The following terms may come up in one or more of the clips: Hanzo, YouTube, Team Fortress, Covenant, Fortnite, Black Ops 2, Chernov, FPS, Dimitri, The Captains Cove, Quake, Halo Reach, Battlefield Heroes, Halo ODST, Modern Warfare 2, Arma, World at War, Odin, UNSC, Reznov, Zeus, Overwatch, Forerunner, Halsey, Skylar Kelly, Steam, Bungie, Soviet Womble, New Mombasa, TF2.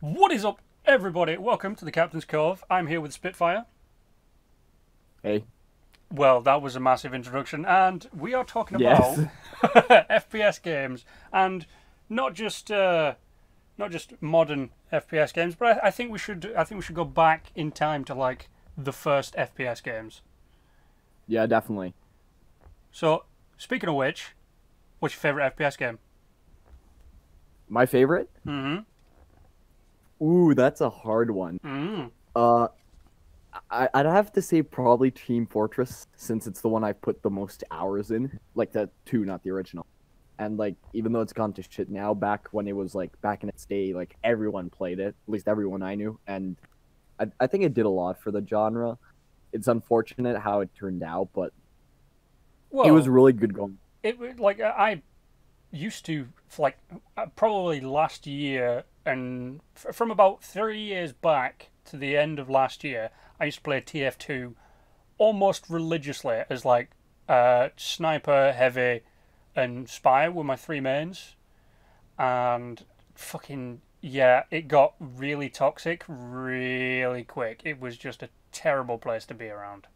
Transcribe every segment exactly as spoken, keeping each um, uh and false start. What is up, everybody? Welcome to The Captains Cove. I'm here with Spitfire. Hey. Well, that was a massive introduction, and we are talking yes. about F P S games, and not just uh, not just modern F P S games, but I, I think we should I think we should go back in time to like the first F P S games. Yeah, definitely. So, speaking of which, what's your favorite F P S game? My favorite? Mm-hmm. Ooh, that's a hard one. Mm. Uh, I, I'd have to say probably Team Fortress, since it's the one I've put the most hours in. Like, the two, not the original. And, like, even though it's gone to shit now, back when it was, like, back in its day, like, everyone played it. At least everyone I knew. And I, I think it did a lot for the genre. It's unfortunate how it turned out, but well, it was really good going. It, like, I used to, like, probably last year... And from about three years back to the end of last year, I used to play T F two almost religiously as like uh, sniper, heavy, and spy were my three mains. And fucking, yeah, it got really toxic really quick. It was just a terrible place to be around.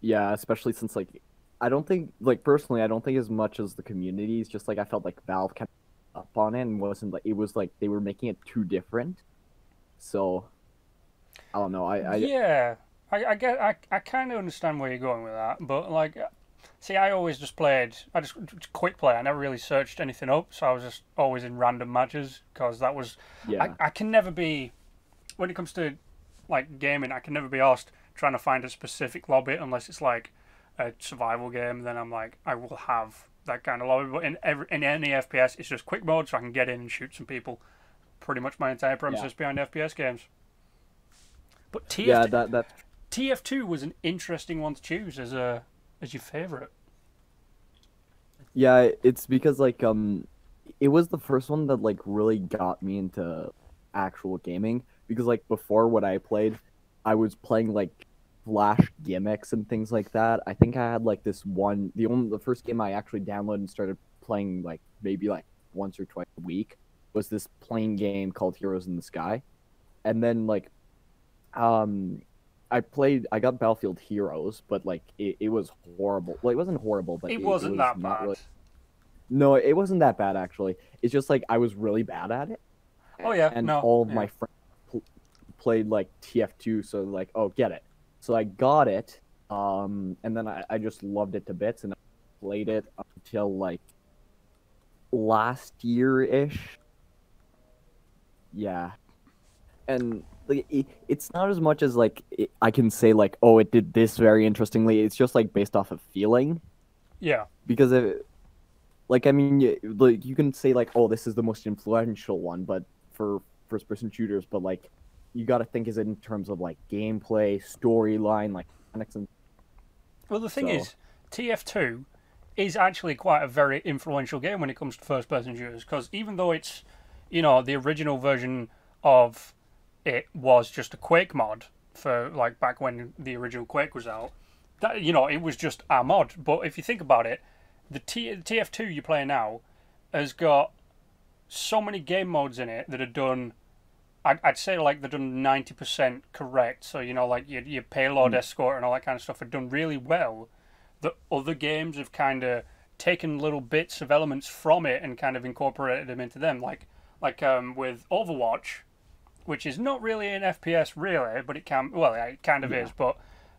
Yeah, especially since, like, I don't think, like, personally, I don't think as much as the communities, just like I felt like Valve kept up on it and wasn't like it was like they were making it too different, so I don't know. I, I yeah, I, I get I I kind of understand where you're going with that, but like, see, I always just played I just, just quick play. I never really searched anything up, so I was just always in random matches because that was yeah. I I can never be when it comes to like gaming. I can never be asked trying to find a specific lobby unless it's like a survival game. Then I'm like I will have. That kind of lobby, but in every in any F P S, it's just quick mode, so I can get in and shoot some people. Pretty much my entire premise is yeah. behind F P S games. But T F two, yeah, that, that... T F two was an interesting one to choose as a as your favorite. Yeah, it's because like um, it was the first one that like really got me into actual gaming because like before what I played, I was playing like. Flash gimmicks and things like that. I think I had like this one the only the first game I actually downloaded and started playing like maybe like once or twice a week was this plane game called Heroes in the Sky. And then like um I played I got Battlefield Heroes, but like it, it was horrible. Well, it wasn't horrible, but it, it wasn't it was that bad. Really... No, it wasn't that bad actually. It's just like I was really bad at it. Oh yeah. And no, all of yeah. my friends pl played like T F two, so like, oh, get it. So I got it, um, and then I, I just loved it to bits, and I played it until, like, last year-ish. Yeah. And like, it, it's not as much as, like, it, I can say, like, oh, it did this very interestingly. It's just, like, based off of feeling. Yeah. Because, it, like, I mean, you, like, you can say, like, oh, this is the most influential one, but for first-person shooters, but, like... You got to think is it in terms of like gameplay, storyline, like mechanics and. Well, the thing so. is, T F two is actually quite a very influential game when it comes to first-person shooters because even though it's, you know, the original version of it was just a Quake mod for like back when the original Quake was out. That you know it was just a mod, but if you think about it, the T F two you play now has got so many game modes in it that are done. I'd say like they're done ninety percent correct. So, you know, like your, your payload mm. escort and all that kind of stuff are done really well. The other games have kind of taken little bits of elements from it and kind of incorporated them into them. Like like um, with Overwatch, which is not really an F P S really, but it can, well, it kind of yeah. is. But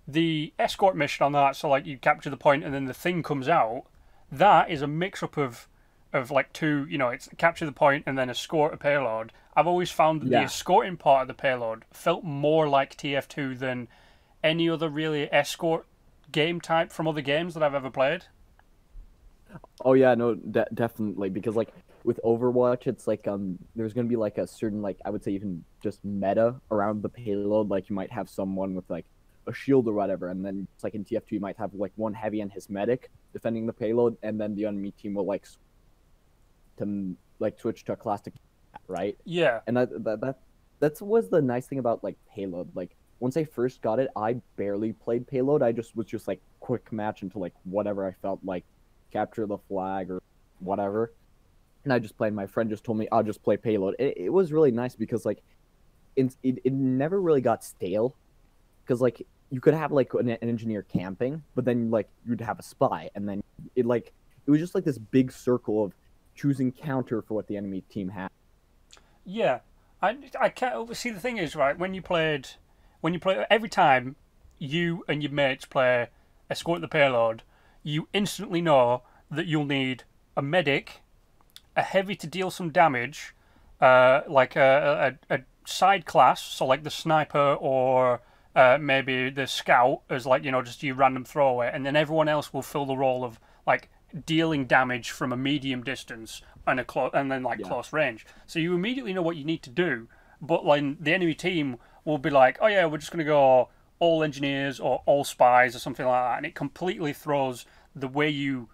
the escort mission on that, so like you capture the point and then the thing comes out, that is a mix-up of... Of like two, you know, it's capture the point and then escort a payload. I've always found that yeah. the escorting part of the payload felt more like T F two than any other really escort game type from other games that I've ever played. Oh yeah, no, de definitely because like with Overwatch, it's like um, there's gonna be like a certain like I would say even just meta around the payload. Like you might have someone with like a shield or whatever, and then it's like in T F two you might have like one heavy and his medic defending the payload, and then the enemy team will like. To like switch to a classic, right? Yeah. And that that that that's was the nice thing about like Payload. Like once I first got it, I barely played Payload. I just was just like quick match into like whatever I felt like, capture the flag or whatever. and I just played. My friend just told me, I'll just play Payload. It, it was really nice because, like, it, it, it never really got stale. Because, like, you could have, like, an, an engineer camping, but then, like, you'd have a spy. And then, it like, it was just, like, this big circle of choosing counter for what the enemy team had. Yeah. I, I can't... See, the thing is, right, when you played... When you play... Every time you and your mates play Escort the Payload, you instantly know that you'll need a medic, a heavy to deal some damage, uh, like a, a, a side class, so like the sniper or uh, maybe the scout as like, you know, just your random throwaway, and then everyone else will fill the role of like dealing damage from a medium distance and a close, and then like yeah. close range. So you immediately know what you need to do, but like the enemy team will be like, oh yeah, we're just gonna go all engineers or all spies or something like that, and it completely throws the way you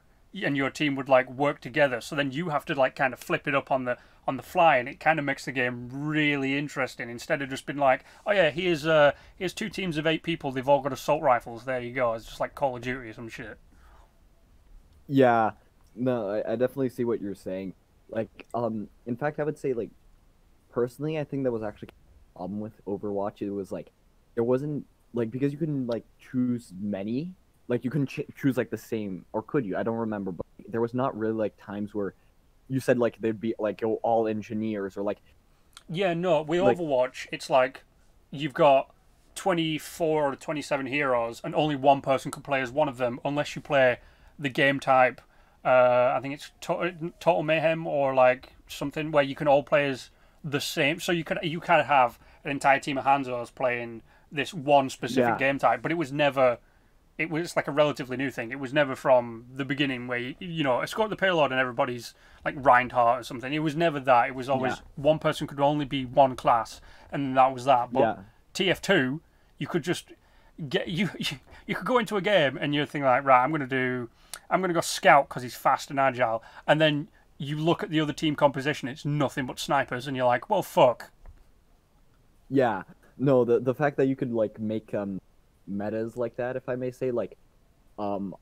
and your team would like work together. So then you have to like kind of flip it up on the on the fly, and it kind of makes the game really interesting instead of just being like, oh yeah, here's uh here's two teams of eight people, they've all got assault rifles, there you go. It's just like Call of Duty or some shit. Yeah, no, I, I definitely see what you're saying. Like, um in fact, I would say, like, personally, I think that was actually a problem with Overwatch. It was like there wasn't like, because you couldn't like choose many. Like, you couldn't ch choose, like, the same, or could you? I don't remember, but there was not really, like, times where you said, like, there'd be, like, all engineers, or, like... Yeah, no, with like, Overwatch, it's like, you've got twenty-four or twenty-seven heroes, and only one person can play as one of them, unless you play the game type, uh, I think it's to Total Mayhem, or, like, something where you can all play as the same. So you can, you can have an entire team of Hanzos playing this one specific yeah. game type, but it was never... It was like a relatively new thing. It was never from the beginning where, you, you know, Escort the Payload and everybody's like Reinhardt or something. It was never that. It was always yeah. one person could only be one class, and that was that. But yeah. T F two, you could just get you, you you could go into a game and you're thinking like, right, I'm gonna do, I'm gonna go scout because he's fast and agile, and then you look at the other team composition, it's nothing but snipers, and you're like, well, fuck. Yeah. No, the the fact that you could like make um. metas like that, if I may say, like, um,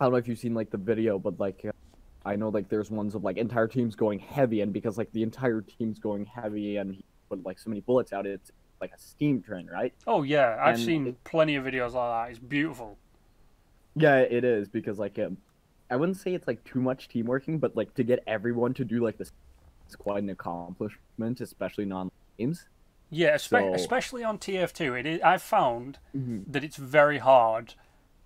I don't know if you've seen, like, the video, but, like, uh, I know, like, there's ones of, like, entire teams going heavy, and because, like, the entire team's going heavy and he put, like, so many bullets out, it's, like, a Steam trend, right? Oh, yeah, I've and seen it, plenty of videos like that. It's beautiful. Yeah, it is, because, like, um, I wouldn't say it's, like, too much team working, but, like, to get everyone to do, like, this is quite an accomplishment, especially non-games. Yeah, espe so... especially on T F two, it is, I've found mm-hmm. that it's very hard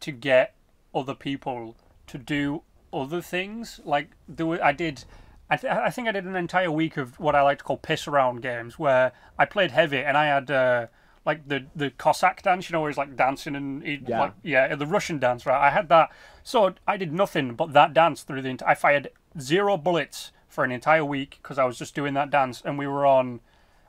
to get other people to do other things. Like, there were, I did, I, th I think I did an entire week of what I like to call piss-around games, where I played heavy, and I had, uh, like, the, the Cossack dance, you know, where he's, like, dancing and, he'd, yeah. like, yeah, the Russian dance, right? I had that. So I did nothing but that dance through the, I fired zero bullets for an entire week, because I was just doing that dance, and we were on...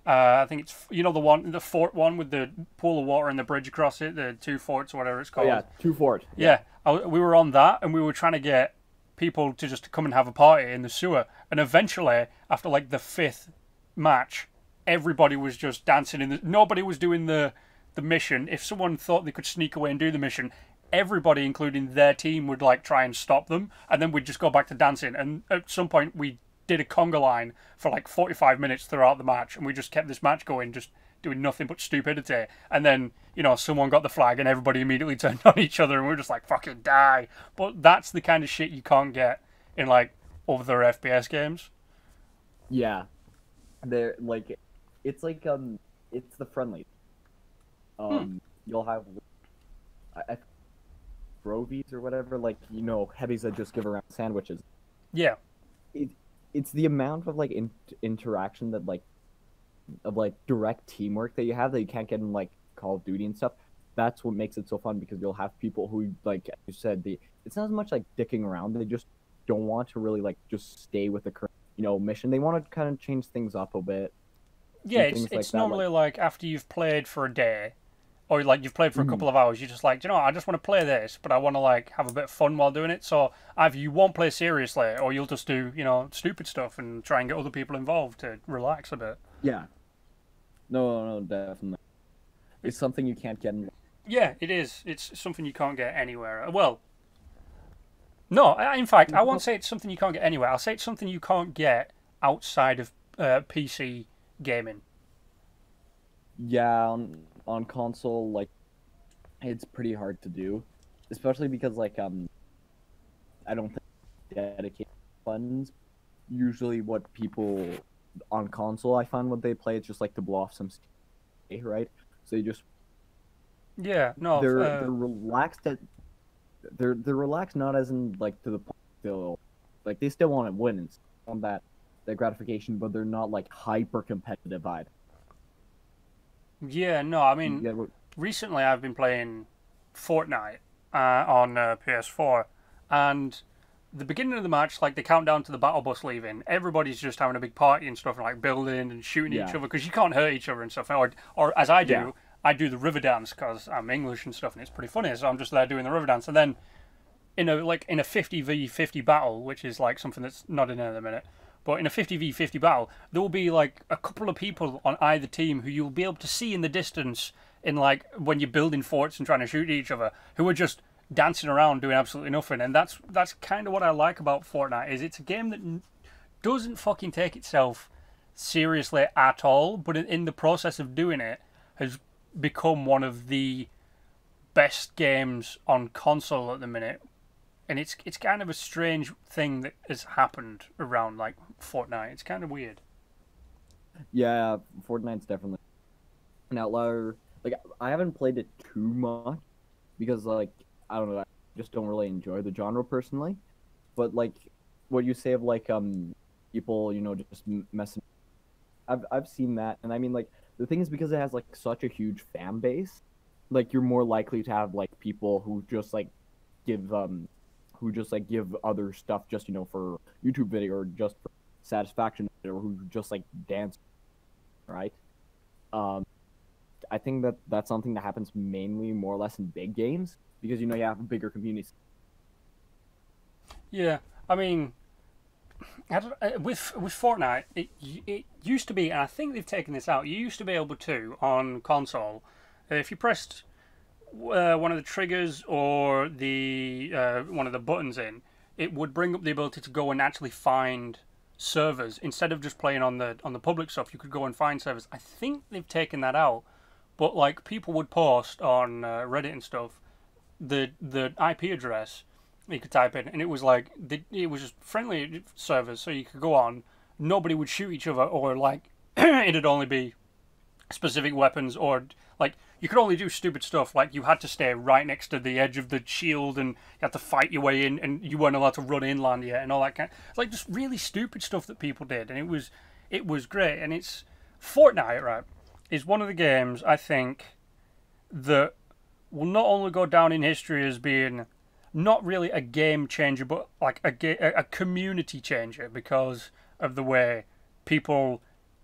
Uh, I think it's, you know, the one, the fort one with the pool of water and the bridge across it, the two forts or whatever it's called. Oh, yeah, two forts. Yeah, I, we were on that, and we were trying to get people to just come and have a party in the sewer. And eventually, after like the fifth match, everybody was just dancing. In the, nobody was doing the, the mission. If someone thought they could sneak away and do the mission, everybody, including their team, would like try and stop them. And then we'd just go back to dancing. And at some point, we did a conga line for like forty-five minutes throughout the match, and we just kept this match going, just doing nothing but stupidity. And then, you know, someone got the flag and everybody immediately turned on each other, and we were just like, fucking die. But that's the kind of shit you can't get in like other F P S games. Yeah, they're like, it's like um it's the friendly um hmm. you'll have I, I, brovies or whatever, like, you know, heavies that just give around sandwiches. Yeah, it, it's the amount of, like, in interaction that, like, of, like, direct teamwork that you have that you can't get in, like, Call of Duty and stuff. That's what makes it so fun, because you'll have people who, like you said, the it's not as much, like, dicking around. They just don't want to really, like, just stay with the current, you know, mission. They want to kind of change things up a bit. Yeah, it's, like it's normally, like, like, after you've played for a day, or, like, you've played for a couple of hours, you're just like, do you know what? I just want to play this, but I want to, like, have a bit of fun while doing it. So either you won't play seriously, or you'll just do, you know, stupid stuff and try and get other people involved to relax a bit. Yeah. No, no, definitely. It's something you can't get in. Yeah, it is. It's something you can't get anywhere. Well, No, in fact, I won't say it's something you can't get anywhere. I'll say it's something you can't get outside of uh, P C gaming. Yeah, on, on console, like, it's pretty hard to do. Especially because, like, um, I don't think dedicated funds. Usually what people on console, I find what they play, it's just, like, to blow off some skin, right? So you just... Yeah, no. They're, uh... they're relaxed at... They're they're relaxed, not as in like to the point they'll like they still want to win and want that that gratification, but they're not like hyper competitive either. Yeah, no, I mean yeah, recently I've been playing Fortnite uh, on uh, P S four, and the beginning of the match, like the countdown to the battle bus leaving, everybody's just having a big party and stuff, and, like building and shooting yeah. each other because you can't hurt each other and stuff, or or as I do. Yeah. I do the river dance because I'm English and stuff, and it's pretty funny. So I'm just there doing the river dance, and then in a like in a fifty v fifty battle, which is like something that's not in at the minute, but in a fifty v fifty battle, there will be like a couple of people on either team who you'll be able to see in the distance, in like when you're building forts and trying to shoot at each other, who are just dancing around doing absolutely nothing. And that's that's kind of what I like about Fortnite is it's a game that n doesn't fucking take itself seriously at all, but in, in the process of doing it has become one of the best games on console at the minute, and it's it's kind of a strange thing that has happened around like Fortnite. It's kind of weird. Yeah, Fortnite's definitely an outlier. Like I haven't played it too much because like I don't know, I just don't really enjoy the genre personally. But like what you say of like um people you know just messing, I've I've seen that, and I mean like. The thing is, because it has, like, such a huge fan base, like, you're more likely to have, like, people who just, like, give, um, who just, like, give other stuff just, you know, for YouTube video or just for satisfaction or who just, like, dance, right? Um, I think that that's something that happens mainly more or less in big games because, you know, you have a bigger community. Yeah, I mean... I don't, with with Fortnite, it it used to be, and I think they've taken this out. You used to be able to on console, if you pressed uh, one of the triggers or the uh, one of the buttons in, it would bring up the ability to go and actually find servers instead of just playing on the on the public stuff. You could go and find servers. I think they've taken that out, but like people would post on uh, Reddit and stuff the the I P address. You could type in, and it was like the, it was just friendly servers, so you could go on. Nobody would shoot each other, or like it'd only be specific weapons, or like you could only do stupid stuff. Like you had to stay right next to the edge of the shield, and you had to fight your way in, and you weren't allowed to run inland yet, and all that kind. Of, like just really stupid stuff that people did, and it was it was great. And it's Fortnite, right? Is one of the games I think that will not only go down in history as being not really a game changer, but like a, a community changer because of the way people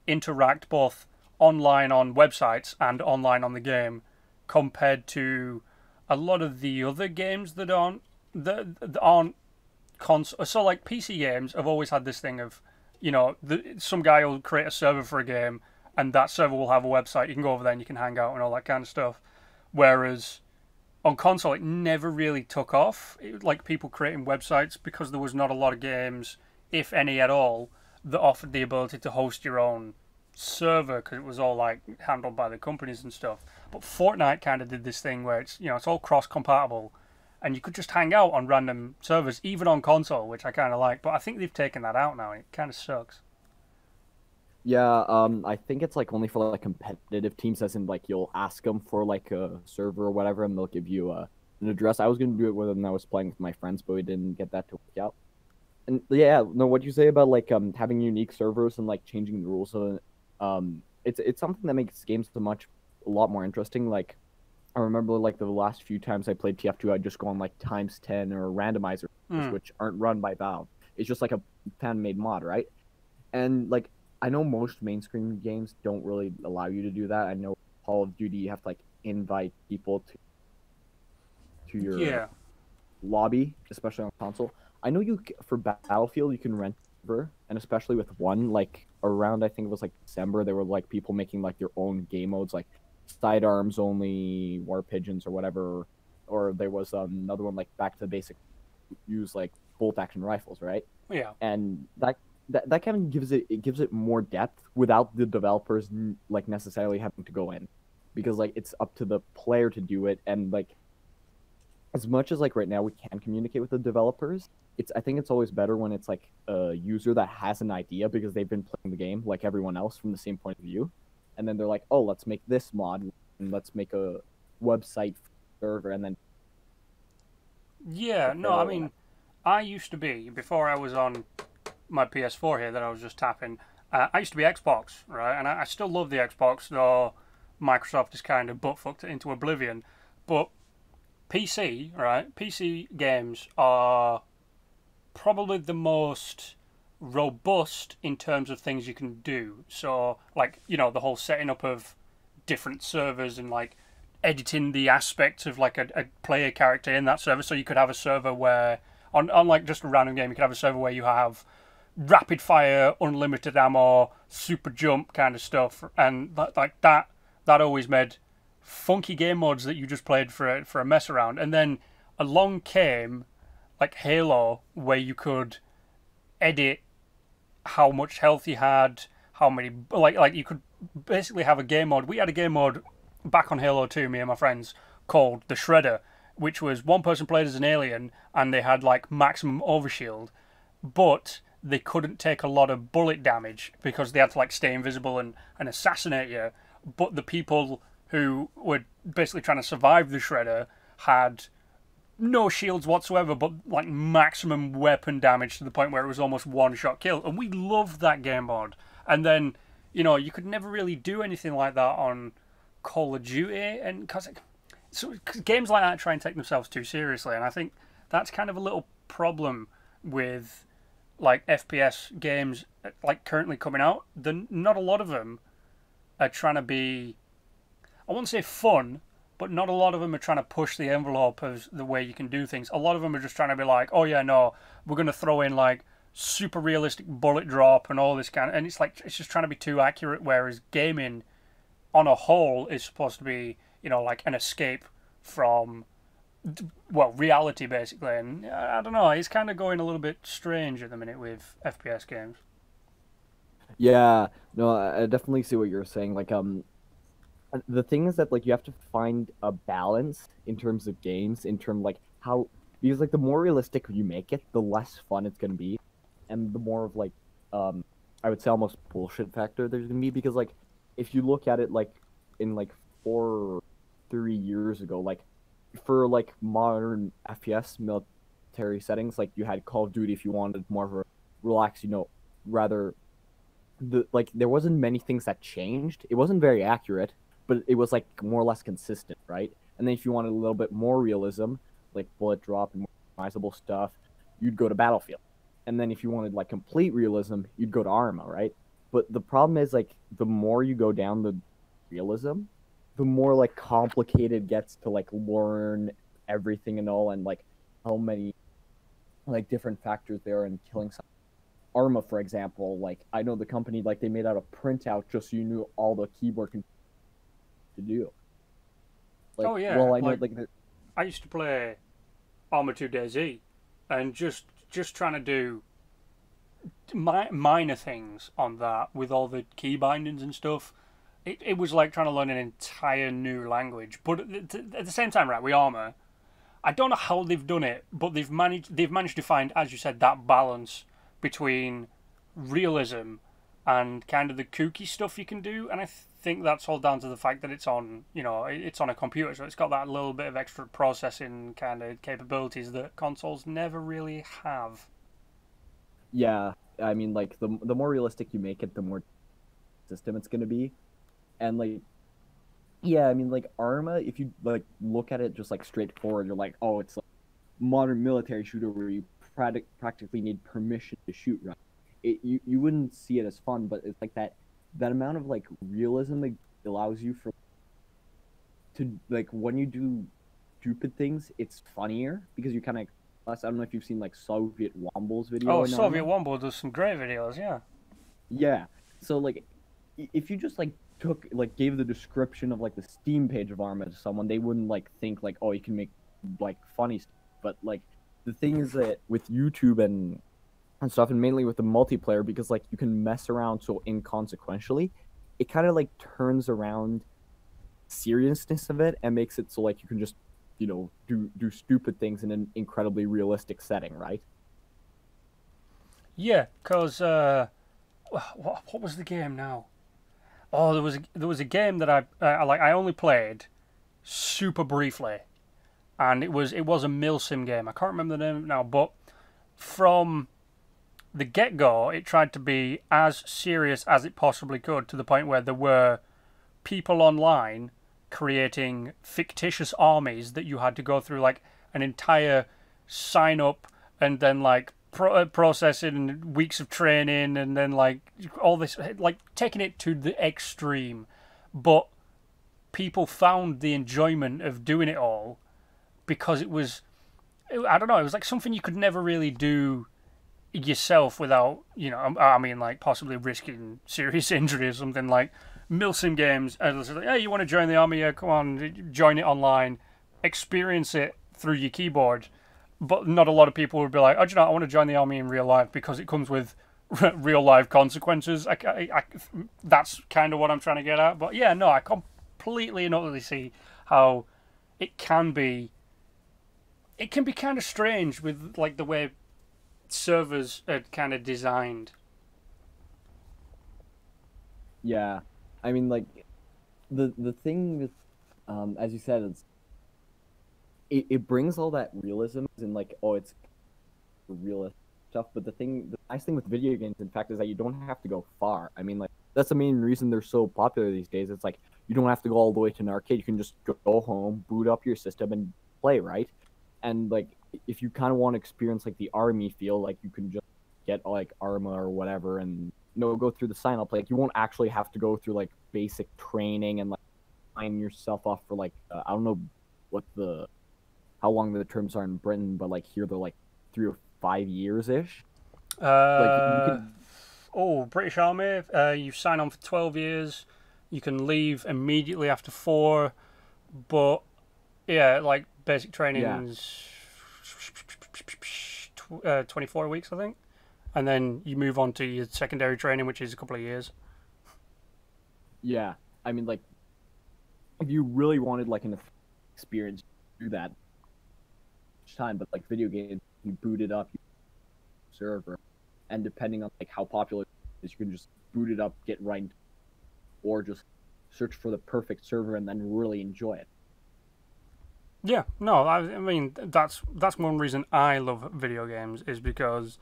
interact both online on websites and online on the game compared to a lot of the other games that aren't, that, that aren't console. So like P C games have always had this thing of, you know, the, some guy will create a server for a game and that server will have a website. You can go over there and you can hang out and all that kind of stuff. Whereas... on console, it never really took off. It, like people creating websites because there was not a lot of games, if any at all, that offered the ability to host your own server because it was all like handled by the companies and stuff. But Fortnite kind of did this thing where it's you know it's all cross-compatible, and you could just hang out on random servers, even on console, which I kind of like. But I think they've taken that out now. And it kind of sucks. Yeah, um, I think it's like only for like competitive teams, as in like you'll ask them for like a server or whatever, and they'll give you uh, an address. I was gonna do it when I was playing with my friends, but we didn't get that to work out. And yeah, no, what you say about like um having unique servers and like changing the rules, so, um, it's it's something that makes games so much a lot more interesting. Like, I remember like the last few times I played T F two, I'd just go on like times ten or randomizer, mm. which aren't run by Valve. It's just like a fan made mod, right? And like. I know most mainstream games don't really allow you to do that. I know Call of Duty, you have to like invite people to to your yeah. lobby, especially on console. I know you for Battlefield you can rent server, and especially with one like around I think it was like December, there were like people making like their own game modes, like sidearms only, war pigeons or whatever, or there was um, another one like back to the basic use like bolt action rifles, right? Yeah. And that that that kind of gives it it gives it more depth without the developers like necessarily having to go in, because like it's up to the player to do it. And like as much as like right now we can communicate with the developers, it's I think it's always better when it's like a user that has an idea because they've been playing the game like everyone else from the same point of view, and then they're like, oh, let's make this mod and let's make a website server and then. Yeah, no, I mean, I used to be, before I was on my P S four here that I was just tapping, uh, I used to be Xbox, right? And I, I still love the Xbox, though Microsoft has kind of butt-fucked it into oblivion. But P C, right? P C games are probably the most robust in terms of things you can do. So, like, you know, the whole setting up of different servers and, like, editing the aspects of like a, a player character in that server. So you could have a server where on, on like just a random game, you could have a server where you have rapid fire, unlimited ammo, super jump kind of stuff. And that, like that, that always made funky game modes that you just played for a, for a mess around. And then along came like Halo, where you could edit how much health you had, how many, like, like you could basically have a game mode. We had a game mode back on Halo two, me and my friends, called The Shredder, which was one person played as an alien and they had like maximum overshield, but they couldn't take a lot of bullet damage because they had to like stay invisible and, and assassinate you. But the people who were basically trying to survive The Shredder had no shields whatsoever, but like maximum weapon damage to the point where it was almost one shot kill. And we loved that game mode. And then, you know, you could never really do anything like that on Call of Duty, and cause, it, so, cause games like that try and take themselves too seriously, and I think that's kind of a little problem with like F P S games like currently coming out. The not a lot of them are trying to be, I won't say fun, but not a lot of them are trying to push the envelope of the way you can do things. A lot of them are just trying to be like, oh yeah, no, we're gonna throw in like super realistic bullet drop and all this kind of, and it's like it's just trying to be too accurate. Whereas gaming, on a whole, is supposed to be, you know, like an escape from, well, reality basically. And I don't know, it's kind of going a little bit strange at the minute with F P S games. Yeah, no, I definitely see what you're saying. Like, um, the thing is that like you have to find a balance in terms of games, in terms like how, because like the more realistic you make it, the less fun it's gonna be, and the more of like, um, I would say almost bullshit factor there's gonna be, because like, if you look at it, like, in, like, four or three years ago, like, for, like, modern F P S military settings, like, you had Call of Duty if you wanted more of a relaxed, you know, rather, the like, there wasn't many things that changed. It wasn't very accurate, but it was, like, more or less consistent, right? And then if you wanted a little bit more realism, like, bullet drop and more customizable stuff, you'd go to Battlefield. And then if you wanted, like, complete realism, you'd go to Arma, right? But the problem is, like, the more you go down the realism, the more, like, complicated it gets to, like, learn everything and all, and, like, how many, like, different factors there in killing something. Arma, for example, like, I know the company, like, they made out a printout just so you knew all the keyboard to do. Like, oh, yeah. Well, I, like, know, like, I used to play Arma two Day Z, and just, just trying to do minor things on that with all the key bindings and stuff, it, it was like trying to learn an entire new language. But at the, at the same time, right, with Arma, I don't know how they've done it, but they've managed they've managed to find, as you said, that balance between realism and kind of the kooky stuff you can do. And I think that's all down to the fact that it's on, you know, it's on a computer, so it's got that little bit of extra processing kind of capabilities that consoles never really have. Yeah, I mean, like, the the more realistic you make it, the more system it's going to be. And, like, yeah, I mean, like, Arma, if you, like, look at it just, like, straightforward, you're like, oh, it's like modern military shooter where you practic practically need permission to shoot, right? It, you, you wouldn't see it as fun, but it's, like, that, that amount of, like, realism that allows you for, to, like, when you do stupid things, it's funnier because you kind of, I don't know if you've seen, like, Soviet Womble's video. Oh, Soviet Womble does some great videos, yeah. Yeah. So, like, if you just, like, took, like, gave the description of, like, the Steam page of Arma to someone, they wouldn't, like, think, like, oh, you can make, like, funny stuff. But, like, the thing is that with YouTube and and stuff, and mainly with the multiplayer, because like you can mess around so inconsequentially, it kind of like turns around seriousness of it and makes it so like you can just, you know, do do stupid things in an incredibly realistic setting, right? Yeah, because uh, what, what was the game now? Oh, there was a, there was a game that I, I like. I only played super briefly, and it was it was a milsim game. I can't remember the name of it now, but from the get-go, it tried to be as serious as it possibly could, to the point where there were people online creating fictitious armies that you had to go through like an entire sign-up and then like pro processing and weeks of training and then like all this, like taking it to the extreme. But people found the enjoyment of doing it all because it was, I don't know, it was like something you could never really do yourself without, you know, I mean, like possibly risking serious injury or something. Like milsim games, and it's like, hey, you want to join the army? Yeah, come on, join it online, experience it through your keyboard. But not a lot of people would be like, oh, do you know, I want to join the army in real life because it comes with real life consequences. I, I, I, that's kind of what I'm trying to get at. But yeah, no, I completely and utterly see how it can be. It can be kind of strange with like the way servers are kind of designed. Yeah. I mean, like, the the thing with, um, as you said, it's, it, it brings all that realism and, like, oh, it's realist stuff. But the thing, the nice thing with video games, in fact, is that you don't have to go far. I mean, like, that's the main reason they're so popular these days. It's like, you don't have to go all the way to an arcade. You can just go home, boot up your system, and play, right? And, like, if you kind of want to experience, like, the army feel, like, you can just get, like, Arma or whatever and... no, go through the sign-up. Like, you won't actually have to go through, like, basic training and, like, sign yourself off for, like, uh, I don't know what the, how long the terms are in Britain, but, like, here they're, like, three or five years-ish. Uh, like, can... Oh, British Army, uh, you sign on for twelve years. You can leave immediately after four. But, yeah, like, basic training is yeah. uh, twenty-four weeks, I think. And then you move on to your secondary training, which is a couple of years. Yeah. I mean, like, if you really wanted, like, an experience, do that each time. But, like, video games, you boot it up, you server. And depending on, like, how popular it is, you can just boot it up, get right into it, or just search for the perfect server and then really enjoy it. Yeah. No, I, I mean, that's, that's one reason I love video games is because...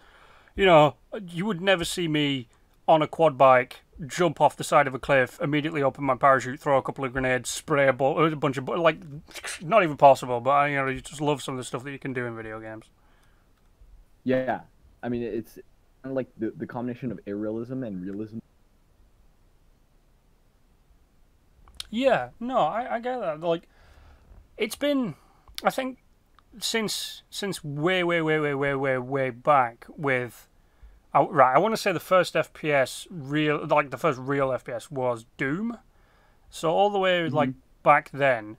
you know, you would never see me on a quad bike jump off the side of a cliff, immediately open my parachute, throw a couple of grenades, spray a, bo a bunch of... Bo like, not even possible, but, you know, you just love some of the stuff that you can do in video games. Yeah. I mean, it's kind of like the, the combination of irrealism and realism. Yeah. No, I, I get that. Like, it's been, I think... Since since way way way way way way way back with, uh, right, I want to say the first F P S real like the first real F P S was Doom, so all the way mm-hmm. like back then,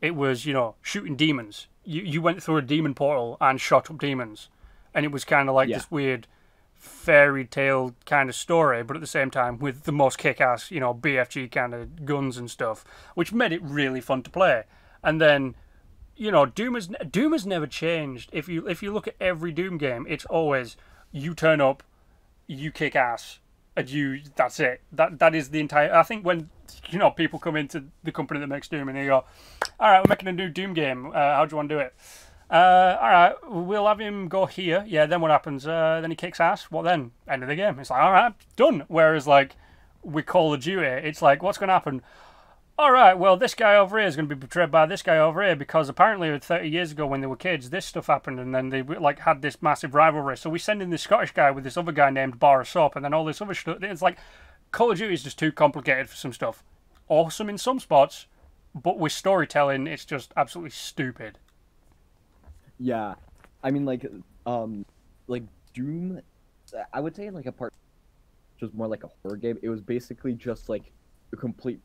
it was, you know, shooting demons. You you went through a demon portal and shot up demons, and it was kind of like yeah. this weird fairy tale kind of story, but at the same time with the most kick ass you know B F G kind of guns and stuff, which made it really fun to play, and then. You know, Doom has Doom has never changed. If you if you look at every Doom game, it's always you turn up, you kick ass, and you that's it. That that is the entire. I think when you know people come into the company that makes Doom and they go, all right, we're making a new Doom game. Uh, how do you want to do it? Uh, all right, we'll have him go here. Yeah, then what happens? Uh, then he kicks ass. What then? End of the game. It's like, all right, done. Whereas like with Call of Duty, it's like, what's going to happen? All right, well, this guy over here is going to be betrayed by this guy over here because apparently thirty years ago when they were kids, this stuff happened and then they like had this massive rivalry. So we send in this Scottish guy with this other guy named Bar of Soap and then all this other stuff. It's like Call of Duty is just too complicated for some stuff. Awesome in some spots, but with storytelling, it's just absolutely stupid. Yeah, I mean, like, um, like Doom, I would say like a part, which was more like a horror game. It was basically just like a complete...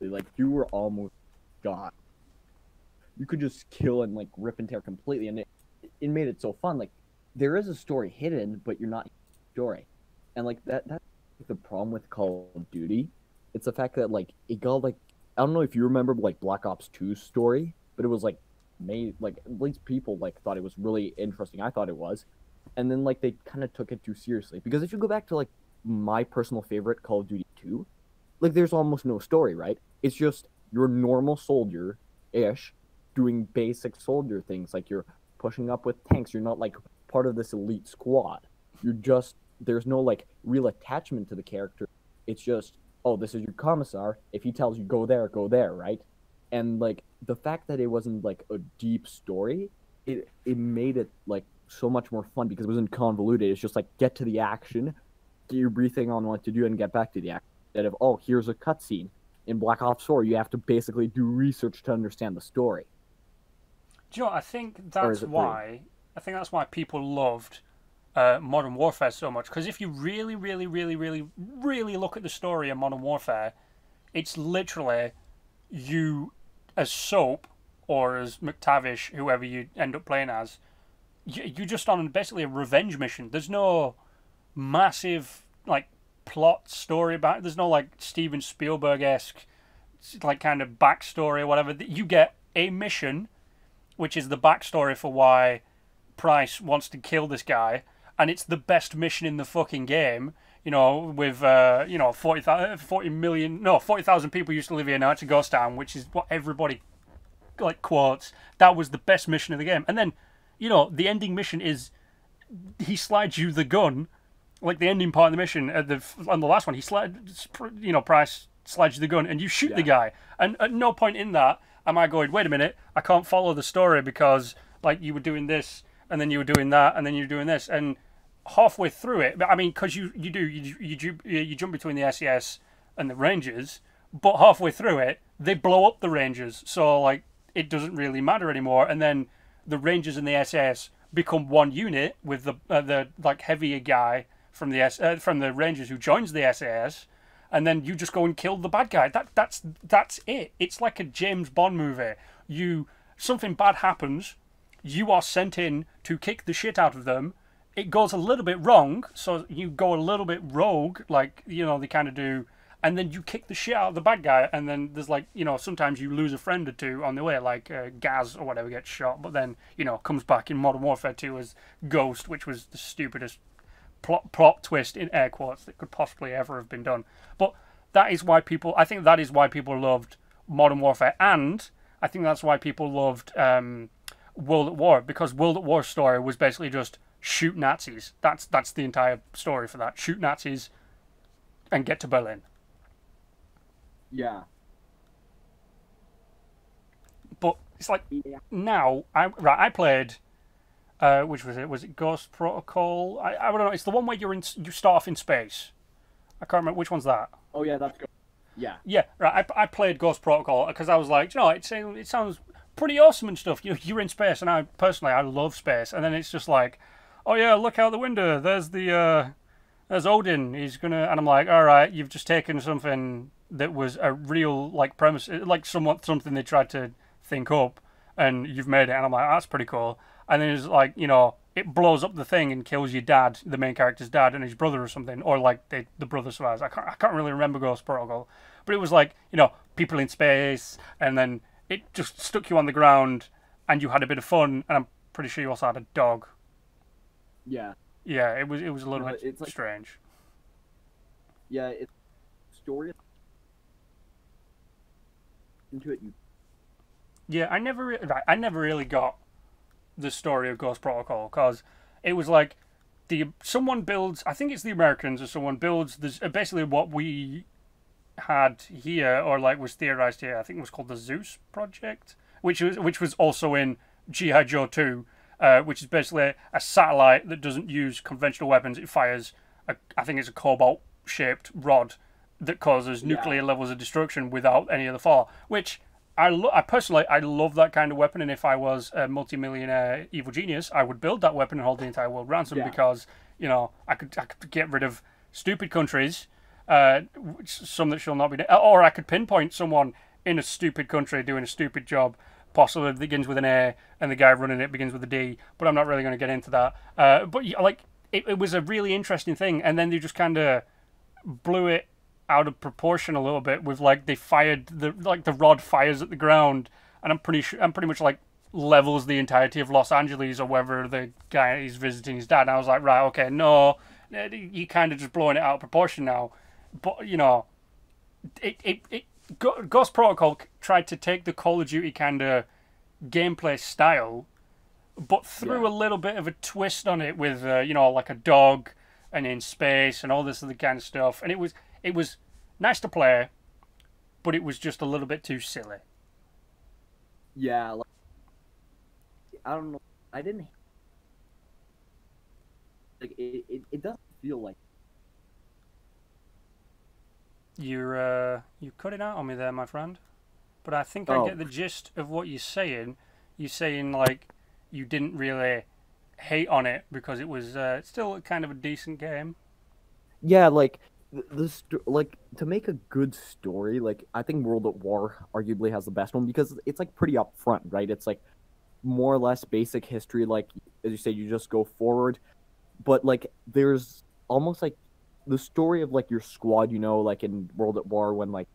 like you were almost god. You could just kill and like rip and tear completely, and it, it made it so fun. Like, there is a story hidden, but you're not story, and like that. That's the problem with Call of Duty. It's the fact that like it got like I don't know if you remember like Black Ops two's story, but it was like made like at least people like thought it was really interesting. I thought it was, and then like they kind of took it too seriously because if you go back to like my personal favorite Call of Duty two, like there's almost no story, right? It's just you're a normal soldier-ish doing basic soldier things, like you're pushing up with tanks. You're not like part of this elite squad. You're just there's no like real attachment to the character. It's just, oh, this is your commissar. If he tells you go there, go there, right? And like the fact that it wasn't like a deep story, it it made it like so much more fun because it wasn't convoluted. It's just like get to the action, get your briefing on what to do, and get back to the action. Instead of, oh, here's a cutscene in Black Ops four, you have to basically do research to understand the story. Do you know what? I think that's why three? I think that's why people loved uh, Modern Warfare so much, because if you really, really, really, really, really look at the story of Modern Warfare, it's literally you as Soap or as McTavish, whoever you end up playing as, you, you're just on basically a revenge mission. There's no massive like plot story about it. There's no like Steven Spielberg-esque like kind of backstory or whatever. You get a mission, which is the backstory for why Price wants to kill this guy, and it's the best mission in the fucking game. You know, with uh, you know forty, forty million, no forty thousand people used to live here, now it's a ghost town, which is what everybody like quotes. That was the best mission of the game. And then, you know, the ending mission is he slides you the gun, like the ending part of the mission. At the on the last one, he slides, you know, Price slides you the gun, and you shoot yeah. the guy. And at no point in that am I going, wait a minute, I can't follow the story because like you were doing this. And then you were doing that, and then you were doing this, and halfway through it, I mean, because you you do you you you jump between the S E S and the Rangers, but halfway through it, they blow up the Rangers, so like it doesn't really matter anymore. And then the Rangers and the S E S become one unit with the uh, the like heavier guy from the S uh, from the Rangers who joins the S E S, and then you just go and kill the bad guy. That that's that's it. It's like a James Bond movie. You something bad happens. You are sent in to kick the shit out of them. It goes a little bit wrong, so you go a little bit rogue, like, you know, they kind of do, and then you kick the shit out of the bad guy, and then there's, like, you know, sometimes you lose a friend or two on the way, like uh, Gaz or whatever gets shot, but then, you know, comes back in Modern Warfare two as Ghost, which was the stupidest plot, plot twist, in air quotes, that could possibly ever have been done. But that is why people, I think that is why people loved Modern Warfare, and I think that's why people loved... Um, World at War, because World at War's story was basically just shoot Nazis. That's that's the entire story for that. Shoot Nazis and get to Berlin. Yeah. But it's like yeah. now I right I played uh which was it? Was it Ghost Protocol? I I don't know. It's the one where you're in you start off in space. I can't remember which one's that. Oh yeah, that's good. Yeah. Yeah, right. I I played Ghost Protocol because I was like, you know, it it sounds pretty awesome and stuff. You you're in space, and I personally I love space. And then it's just like, oh yeah, look out the window. There's the uh, there's Odin. He's gonna, and I'm like, all right, you've just taken something that was a real like premise, like somewhat something they tried to think up, and you've made it. And I'm like, that's pretty cool. And then it's like, you know, it blows up the thing and kills your dad, the main character's dad, and his brother or something, or like they, the brother survives. I can't I can't really remember Ghost Protocol, but it was like, you know, people in space, and then it just stuck you on the ground, and you had a bit of fun, and I'm pretty sure you also had a dog. Yeah. Yeah, it was it was a little no, bit it's strange. Like, yeah, it's story into it. You... Yeah, I never re I never really got the story of Ghost Protocol, because it was like the someone builds. I think it's the Americans or someone builds this basically what we had here, or like was theorized here. I think it was called the Zeus project, which was which was also in G I Joe two, uh, which is basically a satellite that doesn't use conventional weapons. It fires, a, I think it's a cobalt-shaped rod that causes yeah. nuclear levels of destruction without any of the fall. Which I, lo I personally I love that kind of weapon, and if I was a multi-millionaire evil genius, I would build that weapon and hold the entire world ransom yeah. because you know I could I could get rid of stupid countries. Uh, some that shall not be, or I could pinpoint someone in a stupid country doing a stupid job, possibly begins with an A and the guy running it begins with a D, but I'm not really going to get into that. Uh, but like, it, it was a really interesting thing, and then they just kind of blew it out of proportion a little bit with like they fired the like the rod fires at the ground, and I'm pretty sure I'm pretty much like levels the entirety of Los Angeles or wherever the guy is visiting his dad. And I was like, right, okay, no, you kind of just blowing it out of proportion now. But you know, it it it. Ghost Protocol tried to take the Call of Duty kind of gameplay style, but threw yeah. a little bit of a twist on it with, uh, you know, like a dog and in space and all this other kind of stuff. And it was it was nice to play, but it was just a little bit too silly. Yeah, like, I don't know. I didn't like it. It, it doesn't feel like. You're uh, you cutting out on me there, my friend. But I think oh. I get the gist of what you're saying. You're saying like you didn't really hate on it because it was uh, still kind of a decent game. Yeah, like this, like to make a good story. Like I think World at War arguably has the best one because it's like pretty upfront, right? It's like more or less basic history. Like as you say, you just go forward. But like there's almost like. The story of, like, your squad, you know, like, in World at War when, like,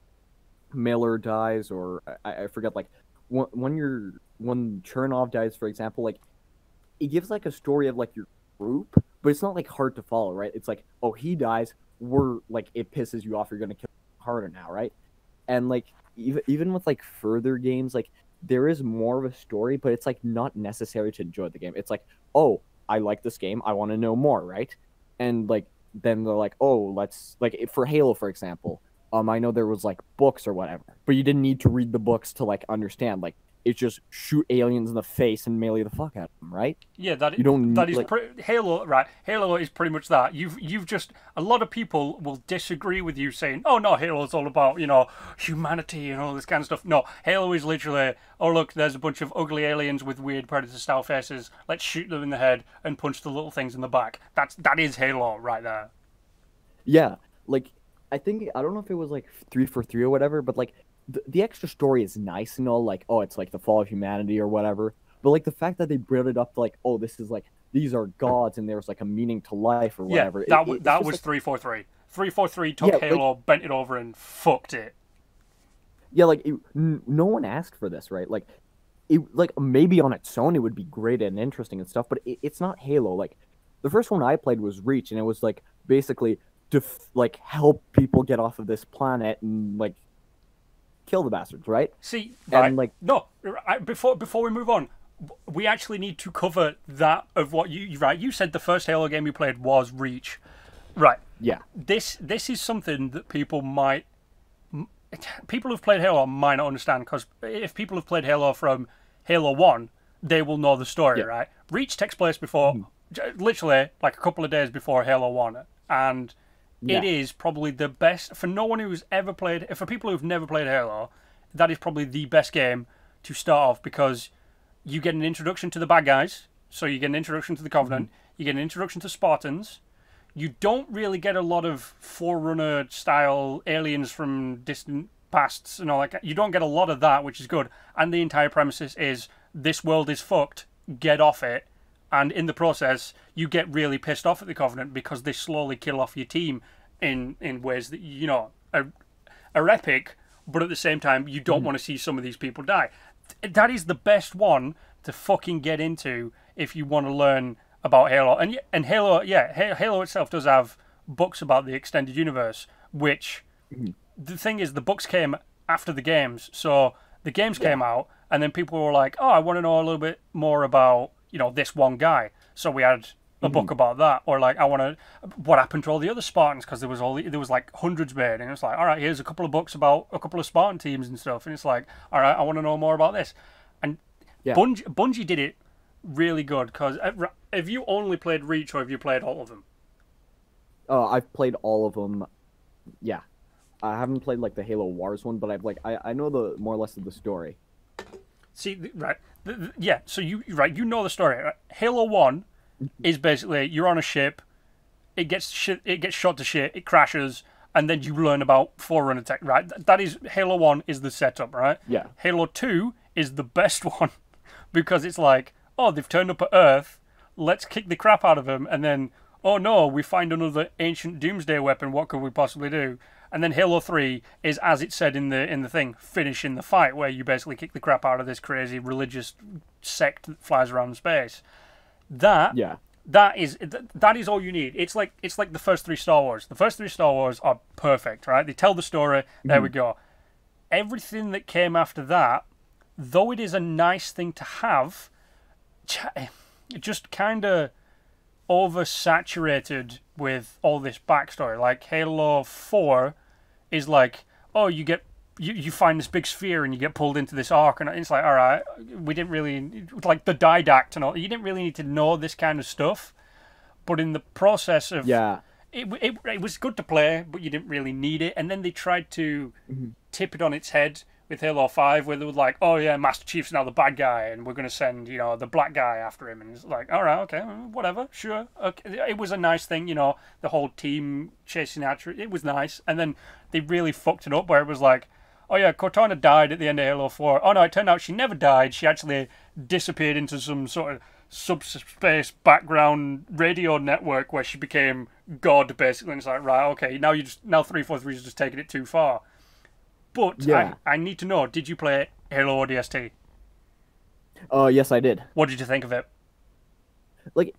Miller dies or, I, I forget, like, when, when you're, when Chernov dies, for example, like, it gives, like, a story of, like, your group, but it's not, like, hard to follow, right? It's like, oh, he dies, we're, like, it pisses you off, you're gonna kill him harder now, right? And, like, even, even with, like, further games, like, there is more of a story, but it's, like, not necessary to enjoy the game. It's like, oh, I like this game, I want to know more, right? And, like, then they're like, oh, let's, like, for Halo, for example, um, I know there was, like, books or whatever, but you didn't need to read the books to, like, understand, like, it's just shoot aliens in the face and melee the fuck out of them, right? Yeah, that you don't that need, is, like... pre- Halo, right, Halo is pretty much that. You've, you've just, a lot of people will disagree with you saying, oh, no, Halo's all about, you know, humanity and all this kind of stuff. No, Halo is literally, oh, look, there's a bunch of ugly aliens with weird predator-style faces. Let's shoot them in the head and punch the little things in the back. That's, that is Halo right there. Yeah, like, I think, I don't know if it was, like, three forty-three or whatever, but, like, the extra story is nice and all, like, oh, it's, like, the fall of humanity or whatever. But, like, the fact that they brought it up, like, oh, this is, like, these are gods and there's, like, a meaning to life or whatever. Yeah, that, it, it, that was like... three forty-three. three forty-three took yeah, Halo, like, bent it over and fucked it. Yeah, like, it, n- no one asked for this, right? Like, it, like, maybe on its own it would be great and interesting and stuff, but it, it's not Halo. Like, the first one I played was Reach, and it was, like, basically to, like, help people get off of this planet and, like, kill the bastards, right? See, and right. like no. I, before before we move on, we actually need to cover that of what you right. You said the first Halo game you played was Reach, right? Yeah. This this is something that people might people who've played Halo might not understand, because if people have played Halo from Halo one, they will know the story, yeah. right? Reach takes place before, mm. literally like a couple of days before Halo one, and. Yeah. It is probably the best, for no one who's ever played, for people who've never played Halo, that is probably the best game to start off, because you get an introduction to the bad guys, so you get an introduction to the Covenant, mm-hmm. you get an introduction to Spartans, you don't really get a lot of Forerunner-style aliens from distant pasts and all that, you don't get a lot of that, which is good, and the entire premises is, this world is fucked, get off it. And in the process, you get really pissed off at the Covenant because they slowly kill off your team in, in ways that, you know, are, are epic, but at the same time, you don't mm. want to see some of these people die. That is the best one to fucking get into if you want to learn about Halo. And, and Halo, yeah, Halo itself does have books about the extended universe, which, mm. the thing is, the books came after the games. So the games yeah. came out, and then people were like, oh, I want to know a little bit more about... you know, this one guy. So we had a mm-hmm. book about that, or like, I want to, what happened to all the other Spartans? Because there was all, the, there was like hundreds made, and it's like, all right, here's a couple of books about a couple of Spartan teams and stuff. And it's like, all right, I want to know more about this. And yeah. Bungie, Bungie did it really good, because have you only played Reach, or have you played all of them? Oh, uh, I've played all of them. Yeah. I haven't played like the Halo Wars one, but I've like, I, I know the more or less of the story. See, right. Yeah, so you right, you know the story. Right? Halo one is basically you're on a ship, it gets shit, it gets shot to shit, it crashes, and then you learn about Forerunner tech. Right, that is Halo one is the setup, right? Yeah. Halo two is the best one because it's like, oh, they've turned up at Earth, let's kick the crap out of them, and then, oh no, we find another ancient doomsday weapon, what could we possibly do? And then Halo three is, as it said in the in the thing, finishing the fight, where you basically kick the crap out of this crazy religious sect that flies around space. That yeah. that is that is all you need. It's like it's like the first three Star Wars. The first three Star Wars are perfect, right? They tell the story. There mm-hmm. we go. Everything that came after that, though it is a nice thing to have, just kind of oversaturated with all this backstory. Like Halo four is like, oh, you get you, you find this big sphere and you get pulled into this arc, and it's like, all right, we didn't really like the didact and all. You didn't really need to know this kind of stuff, but in the process of yeah, it it, it was good to play, but you didn't really need it. And then they tried to mm-hmm. tip it on its head with Halo five, where they were like, oh yeah, Master Chief's now the bad guy, and we're going to send, you know, the black guy after him. And it's like, all right, okay, whatever, sure. Okay. It was a nice thing, you know, the whole team chasing after it. It was nice. And then they really fucked it up, where it was like, oh yeah, Cortana died at the end of Halo four. Oh no, it turned out she never died. She actually disappeared into some sort of subspace background radio network where she became God, basically. And it's like, right, okay, now you just now three forty-three is just taking it too far. But yeah. I, I need to know, did you play Halo O D S T? Oh, uh, yes, I did. What did you think of it? Like,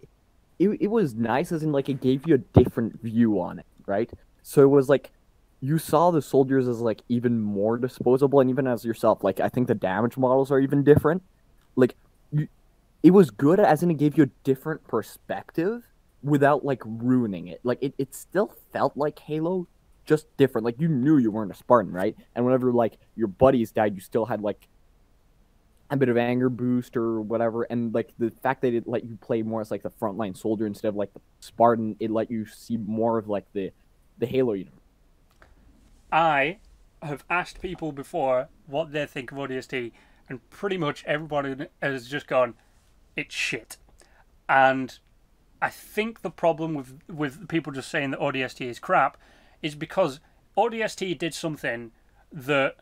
it, it was nice, as in, like, it gave you a different view on it, right? So it was, like, you saw the soldiers as, like, even more disposable, and even as yourself. Like, I think the damage models are even different. Like, you, it was good, as in, it gave you a different perspective without, like, ruining it. Like, it, it still felt like Halo, just different. Like, you knew you weren't a Spartan, right? And whenever, like, your buddies died, you still had, like, a bit of anger boost or whatever. And, like, the fact that it let you play more as, like, the frontline soldier instead of, like, the Spartan, it let you see more of, like, the, the Halo universe. I have asked people before what they think of O D S T, and pretty much everybody has just gone, it's shit. And I think the problem with, with people just saying that O D S T is crap is because O D S T did something that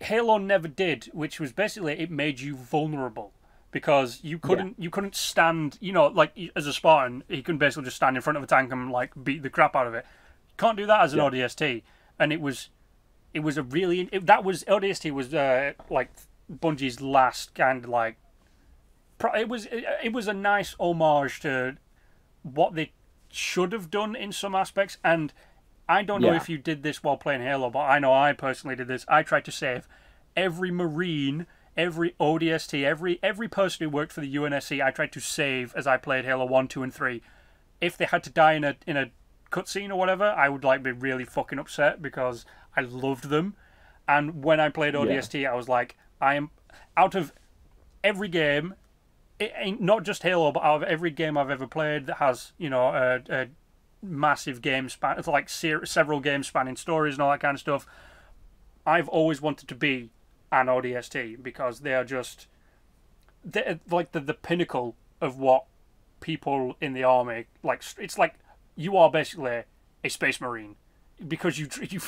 Halo never did, which was basically it made you vulnerable, because you couldn't yeah. you couldn't stand, you know, like as a Spartan, he couldn't basically just stand in front of a tank and like beat the crap out of it. You can't do that as an yeah. O D S T, and it was it was a really it, that was O D S T was uh, like Bungie's last kind of like pro, it was it, it was a nice homage to what they should have done in some aspects. And I don't know yeah. if you did this while playing Halo, but I know I personally did this. I tried to save every Marine, every O D S T, every every person who worked for the U N S C. I tried to save as I played Halo one, two, and three. If they had to die in a in a cutscene or whatever, I would like be really fucking upset because I loved them. And when I played O D S T, yeah. I was like, I am out of every game. It ain't not just Halo, but out of every game I've ever played that has, you know, a. a massive game span, it's like several game spanning stories and all that kind of stuff. I've always wanted to be an O D S T because they are just they're like the, the pinnacle of what people in the army like. It's like you are basically a space marine because you you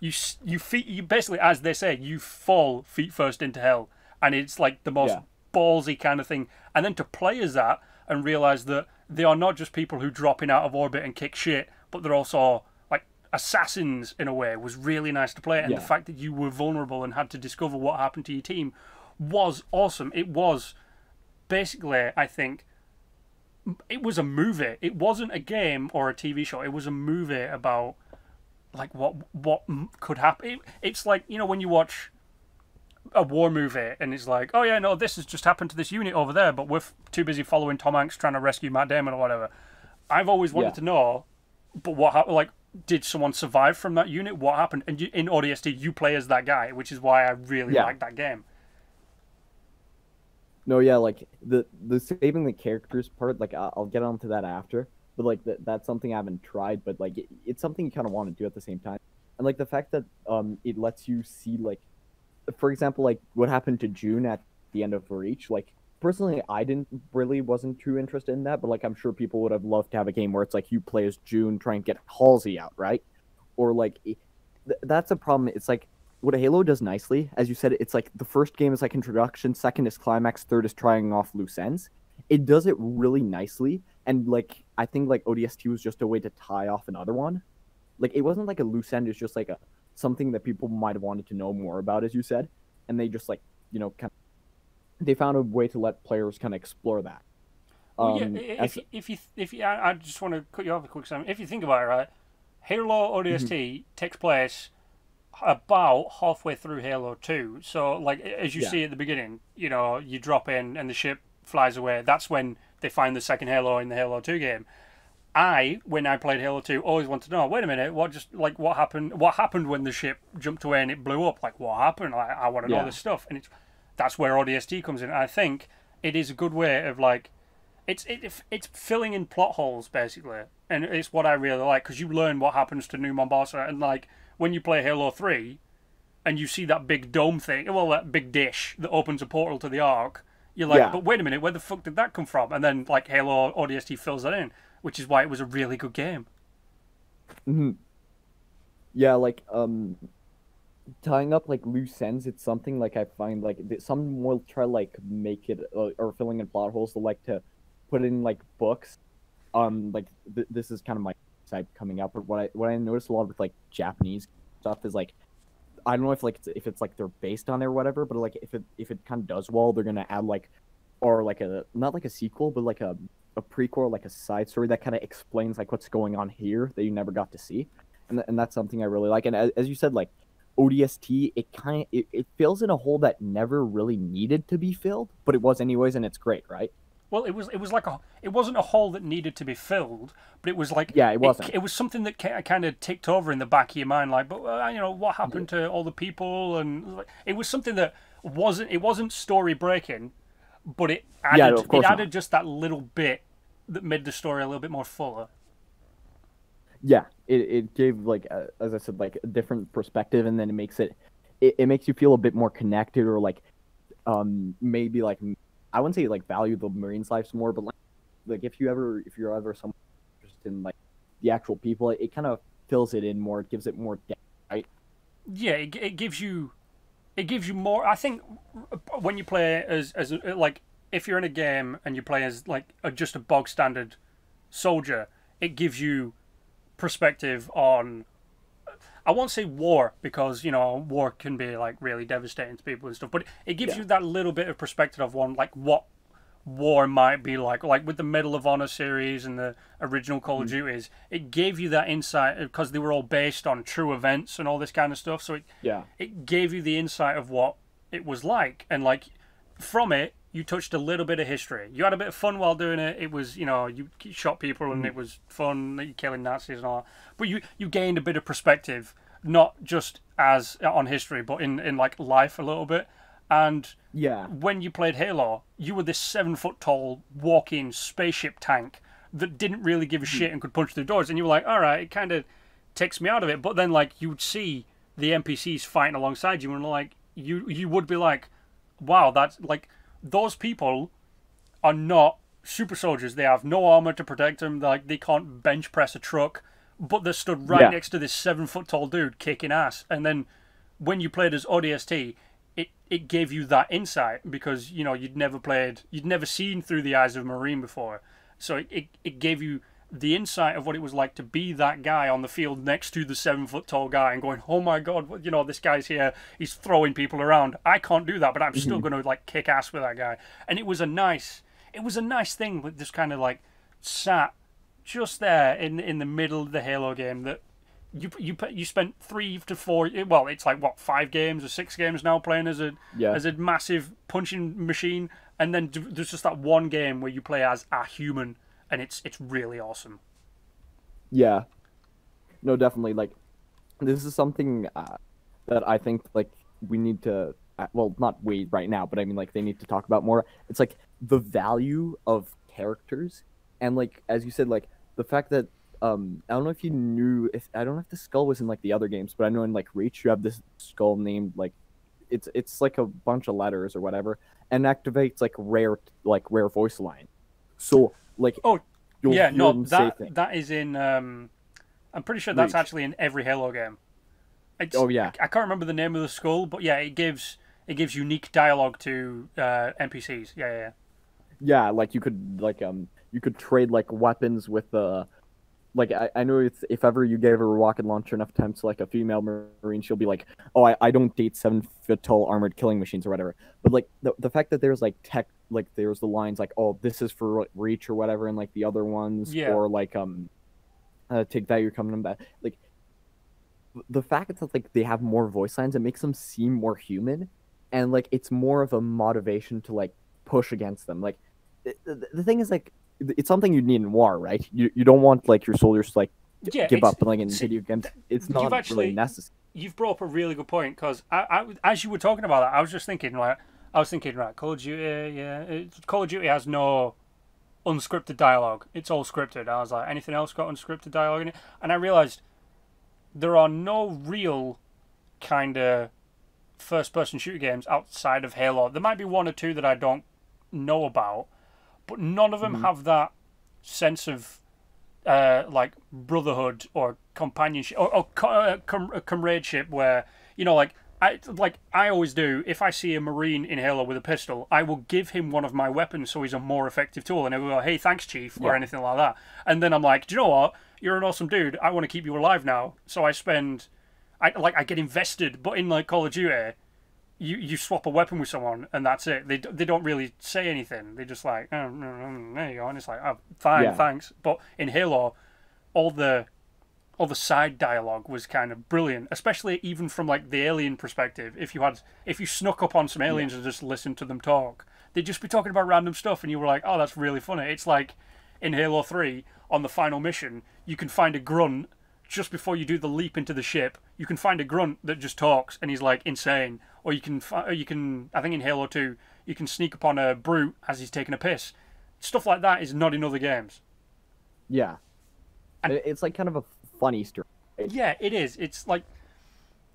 you you feet you basically, as they say, you fall feet first into hell, and it's like the most yeah. ballsy kind of thing. And then to play as that and realize that they are not just people who drop in out of orbit and kick shit, but they're also, like, assassins in a way. It was really nice to play. And yeah. the fact that you were vulnerable and had to discover what happened to your team was awesome. It was basically, I think, it was a movie. It wasn't a game or a T V show. It was a movie about, like, what what could happen. It's like, you know, when you watch a war movie and it's like, oh yeah, no, this has just happened to this unit over there, but we're f too busy following Tom Hanks trying to rescue Matt Damon or whatever. I've always wanted yeah. to know, but what happened? Like, did someone survive from that unit? What happened? And you, in O D S T, you play as that guy, which is why I really yeah. like that game. No, yeah, like the the saving the characters part, like I'll, I'll get onto that after, but like that that's something I haven't tried, but like it, it's something you kind of want to do at the same time. And like the fact that um it lets you see, like, for example, like what happened to June at the end of Reach. Like, personally, I didn't really wasn't too interested in that, but like I'm sure people would have loved to have a game where it's like you play as June, try and get Halsey out, right? Or like, th that's a problem. It's like what Halo does nicely, as you said, it's like the first game is like introduction, second is climax, third is trying off loose ends. It does it really nicely, and like I think like O D S T was just a way to tie off another one. Like it wasn't like a loose end, it's just like a something that people might have wanted to know more about, as you said, and they just like, you know, kind of, they found a way to let players kind of explore that. Well, um, yeah, if, as, if you if you I, I just want to cut you off a quick second. If you think about it, right, Halo O D S T mm-hmm. takes place about halfway through Halo two. So, like, as you yeah. see at the beginning, you know, you drop in and the ship flies away. That's when they find the second Halo in the Halo two game. I, when I played Halo two, always wanted to know, wait a minute, what just, like, what happened, what happened when the ship jumped away and it blew up? Like, what happened? Like, I want to yeah. know this stuff. And it's, that's where O D S T comes in. I think it is a good way of, like, It's it, it's filling in plot holes, basically. And it's what I really like, because you learn what happens to New Mombasa. And, like, when you play Halo three, and you see that big dome thing, well, that big dish that opens a portal to the Ark, you're like, yeah. but wait a minute, where the fuck did that come from? And then, like, Halo O D S T fills that in, which is why it was a really good game. Mm-hmm. Yeah, like, um, tying up, like, loose ends, it's something, like, I find, like, some will try, like, make it, uh, or filling in plot holes, they like to put in like books, um, like th this is kind of my side coming up. But what I what I noticed a lot with like Japanese stuff is like, I don't know if like it's, if it's like they're based on it or whatever, but like if it if it kind of does well, they're gonna add like, or like a not like a sequel, but like a a prequel, like a side story that kind of explains like what's going on here that you never got to see, and th and that's something I really like. And as, as you said, like O D S T, it kind of it, it fills in a hole that never really needed to be filled, but it was anyways, and it's great, right? Well, it was it was like a it wasn't a hole that needed to be filled, but it was like yeah, it wasn't. It, it was something that kind of ticked over in the back of your mind, like, but uh, you know what happened to all the people, and like, it was something that wasn't it wasn't story breaking, but it added yeah, of course it added not. just that little bit that made the story a little bit more fuller. Yeah, it it gave like a, as I said, like a different perspective, and then it makes it it, it makes you feel a bit more connected, or like um maybe like. I wouldn't say like value the Marines' lives more, but like, like if you ever if you're ever someone interested in like the actual people, it, it kind of fills it in more. It gives it more depth, right? Yeah, it, it gives you it gives you more. I think when you play as as like if you're in a game and you play as like a, just a bog standard soldier, it gives you perspective on. I won't say war, because, you know, war can be, like, really devastating to people and stuff, but it gives yeah. you that little bit of perspective of one, like, what war might be like. Like, with the Medal of Honor series and the original Call mm. of Duties, it gave you that insight, because they were all based on true events and all this kind of stuff, so it, yeah. it gave you the insight of what it was like, and, like, from it, you touched a little bit of history. You had a bit of fun while doing it. It was, you know, you shot people and mm. it was fun, you killing Nazis and all that. But you, you gained a bit of perspective, not just as on history, but in, in like life a little bit. And yeah, when you played Halo, you were this seven foot tall walking spaceship tank that didn't really give a mm. shit and could punch through doors. And you were like, all right, it kind of takes me out of it. But then like you'd see the N P Cs fighting alongside you and like you you would be like, wow, that's like. Those people are not super soldiers. They have no armor to protect them. They're like they can't bench press a truck, but they're stood right yeah. next to this seven foot tall dude kicking ass. And then when you played as O D S T, it it gave you that insight because you know you'd never played, you'd never seen through the eyes of a Marine before. So it it, it gave you the insight of what it was like to be that guy on the field next to the seven foot tall guy and going, oh my God, you know, this guy's here. He's throwing people around. I can't do that, but I'm mm-hmm. still going to like kick ass with that guy. And it was a nice, it was a nice thing with this kind of like sat just there in, in the middle of the Halo game that you, you, you spent three to four, well, it's like what, five games or six games now playing as a, yeah. as a massive punching machine. And then there's just that one game where you play as a human. And it's it's really awesome. Yeah, no, definitely. Like, this is something uh, that I think like we need to. Uh, well, not we right now, but I mean, like they need to talk about more. It's like the value of characters, and like as you said, like the fact that um I don't know if you knew if I don't know if the skull was in like the other games, but I know in like Reach you have this skull named like it's it's like a bunch of letters or whatever, and activates like rare like rare voice line. So. Like oh you'll, yeah you'll no that that is in um I'm pretty sure that's Reach. Actually in every Halo game It's, oh yeah. I, I can't remember the name of the school, but yeah, it gives it gives unique dialogue to uh, N P Cs. Yeah, yeah, yeah. Yeah, like you could like um you could trade like weapons with uh like I, I know it's if ever you gave her a rocket launcher enough times to like a female Marine, she'll be like, oh, I, I don't date seven foot tall armored killing machines or whatever. But like the the fact that there's like tech, like there's the lines like, oh, this is for like, Reach or whatever, and like the other ones, yeah. or like um, uh, take that, you're coming back. Like the fact that like they have more voice lines, it makes them seem more human, and like it's more of a motivation to like push against them. Like the, the, the thing is like. It's something you need in war, right? You you don't want like your soldiers to like yeah, give up like in video games. It's not actually, really necessary. You've brought up a really good point because I, I as you were talking about that, I was just thinking like I was thinking right, Call of Duty, yeah, it, Call of Duty has no unscripted dialogue. It's all scripted. I was like, anything else got unscripted dialogue in it? And I realized there are no real kind of first-person shooter games outside of Halo. There might be one or two that I don't know about. But none of them mm-hmm. have that sense of uh, like brotherhood or companionship or, or com com comradeship, where you know, like I like I always do. If I see a Marine in Halo with a pistol, I will give him one of my weapons so he's a more effective tool, and I will go, "Hey, thanks, Chief," yeah. or anything like that. And then I'm like, "Do you know what? You're an awesome dude. I want to keep you alive now." So I spend, I like I get invested. But in like Call of Duty. You you swap a weapon with someone and that's it. They they don't really say anything. They just like, oh, there you go, and it's like, oh, fine, yeah. thanks. But in Halo, all the all the side dialogue was kind of brilliant, especially even from like the alien perspective. If you had if you snuck up on some aliens yeah. and just listened to them talk, they'd just be talking about random stuff, and you were like, oh, that's really funny. It's like in Halo three on the final mission, you can find a grunt. Just before you do the leap into the ship, you can find a grunt that just talks and he's like insane. Or you can, or you can. I think in Halo two, you can sneak upon a brute as he's taking a piss. Stuff like that is not in other games. Yeah, and it's like kind of a fun Easter egg. Right? Yeah, it is. It's like,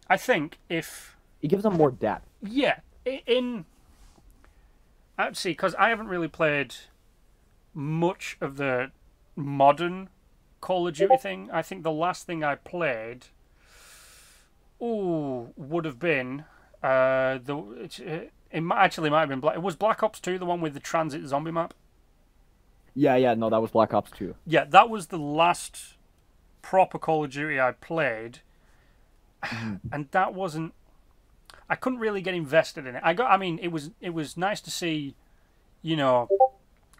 I think if it gives them more depth. Yeah, in I'd see because I haven't really played much of the modern Call of Duty thing. I think the last thing I played, ooh, would have been uh the it, it, it might, actually might have been Black. It was Black Ops two, the one with the transit zombie map. Yeah, yeah, no, that was Black Ops two. Yeah, that was the last proper Call of Duty I played, and that wasn't. I couldn't really get invested in it. I got. I mean, it was it was nice to see, you know,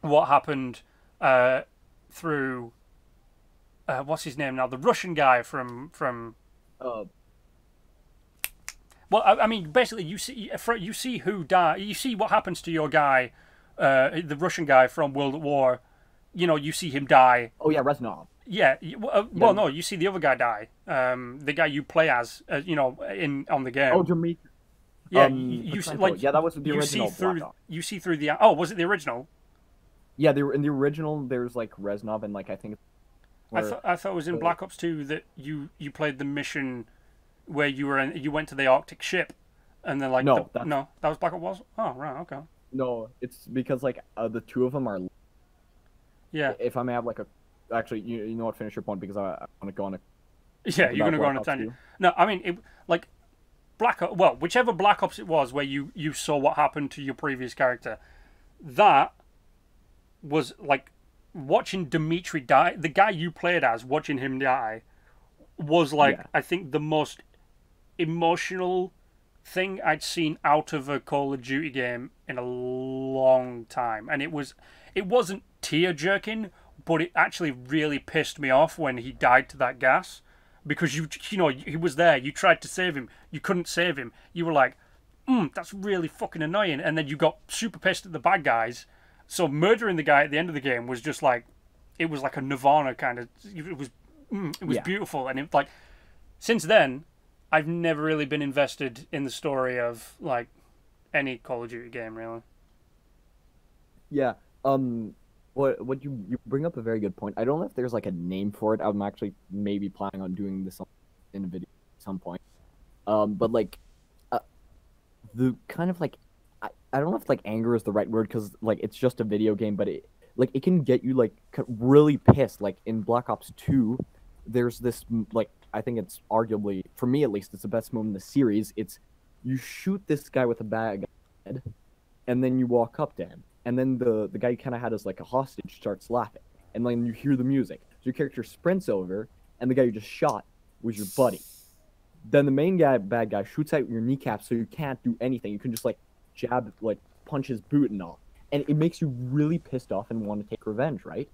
what happened uh through. Uh, what's his name now? The Russian guy from from. Uh, well, I, I mean, basically, you see, you see who die, you see what happens to your guy, uh, the Russian guy from World at War. You know, you see him die. Oh yeah, Reznov. Yeah. Uh, well, yeah. no, you see the other guy die. Um, the guy you play as, uh, you know, in on the game. Oh, Dimitri. Yeah, um, you, you like yeah, that was the original. You see through. Black you see through the. Oh, was it the original? Yeah, they were in the original. There's like Reznov and like I think. I thought I thought it was in Black Ops two that you you played the mission where you were in, you went to the Arctic ship, and then like no the, no that was Black Ops. Oh right, okay. No, it's because like uh, the two of them are. Yeah. If I may have like a, actually you you know what, finish your point because I, I want to go on a. Yeah, you're gonna go on a tangent. No, I mean it like Black Ops. Well, whichever Black Ops it was where you you saw what happened to your previous character, that was like. Watching Dimitri die, the guy you played as, watching him die, was like, yeah. I think the most emotional thing I'd seen out of a Call of Duty game in a long time. And it was, it wasn't tear-jerking, but it actually really pissed me off when he died to that gas. Because, you you know, he was there, you tried to save him, you couldn't save him. You were like, mm, that's really fucking annoying. And then you got super pissed at the bad guys. So murdering the guy at the end of the game was just like, it was like a nirvana kind of. It was, it was yeah. beautiful, and it like, since then, I've never really been invested in the story of like any Call of Duty game, really. Yeah. Um. What? What you you bring up a very good point. I don't know if there's like a name for it. I'm actually maybe planning on doing this in a video at some point. Um. But like, uh, the kind of like. I don't know if like anger is the right word because like it's just a video game, but it like it can get you like really pissed. Like in Black Ops two, there's this like I think it's arguably, for me at least, it's the best moment in the series. It's you shoot this guy with a bag, and then you walk up to him, and then the the guy you kind of had as like a hostage starts laughing, and then you hear the music. So your character sprints over, and the guy you just shot was your buddy. Then the main guy, bad guy, shoots out your kneecap, so you can't do anything. You can just like jab, like punch his boot and all, and it makes you really pissed off and want to take revenge, right?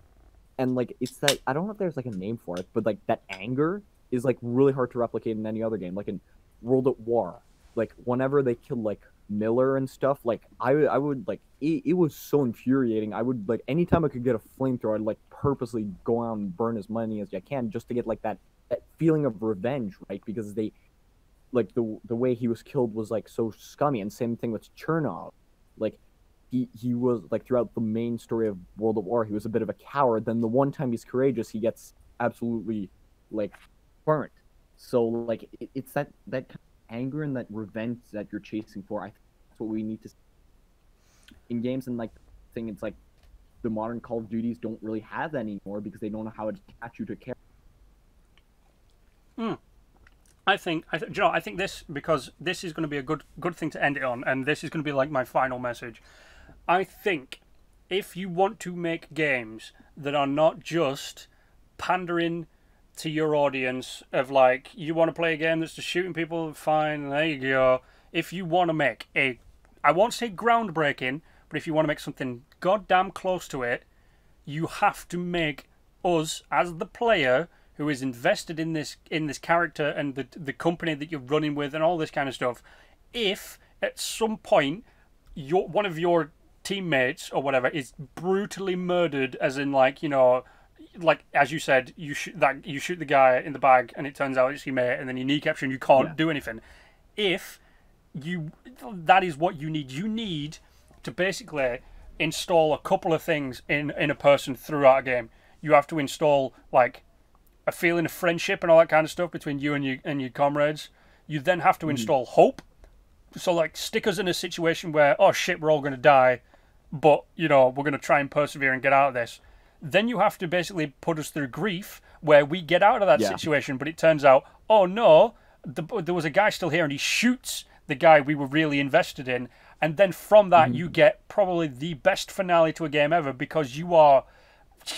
And like it's that, I don't know if there's like a name for it, but like that anger is like really hard to replicate in any other game. Like in World at War, like whenever they killed like Miller and stuff, like I I would like it, it was so infuriating. I would like anytime I could get a flamethrower, I'd like purposely go out and burn as many as I can just to get like that that feeling of revenge, right? Because they like the the way he was killed was like so scummy. And same thing with Chernov, like he he was like throughout the main story of World at War, he was a bit of a coward. Then the one time he's courageous, he gets absolutely like burnt. So like it, it's that that kind of anger and that revenge that you're chasing for. I think that's what we need to see in games. And like the thing, it's like the modern Call of Duties don't really have that anymore because they don't know how to attach you to a character. Hmm. I think I th- you know, I think this, because this is going to be a good good thing to end it on, and this is going to be like my final message. I think if you want to make games that are not just pandering to your audience of like, you want to play a game that's just shooting people, fine, there you go. If you want to make a, I won't say groundbreaking, but if you want to make something goddamn close to it, you have to make us, as the player who is invested in this in this character and the the company that you're running with and all this kind of stuff, if at some point your one of your teammates or whatever is brutally murdered, as in like, you know, like as you said, you shoot that you shoot the guy in the bag and it turns out it's your mate, and then you kneecap him, you can't yeah. do anything. If you that is what you need. You need to basically install a couple of things in in a person throughout a game. You have to install like a feeling of friendship and all that kind of stuff between you and your and your comrades. You then have to mm. install hope. So like stick us in a situation where, oh shit, we're all gonna die, but you know, we're gonna try and persevere and get out of this. Then you have to basically put us through grief, where we get out of that yeah. situation, but it turns out, oh no, the, there was a guy still here, and he shoots the guy we were really invested in. And then from that, mm-hmm. you get probably the best finale to a game ever, because you are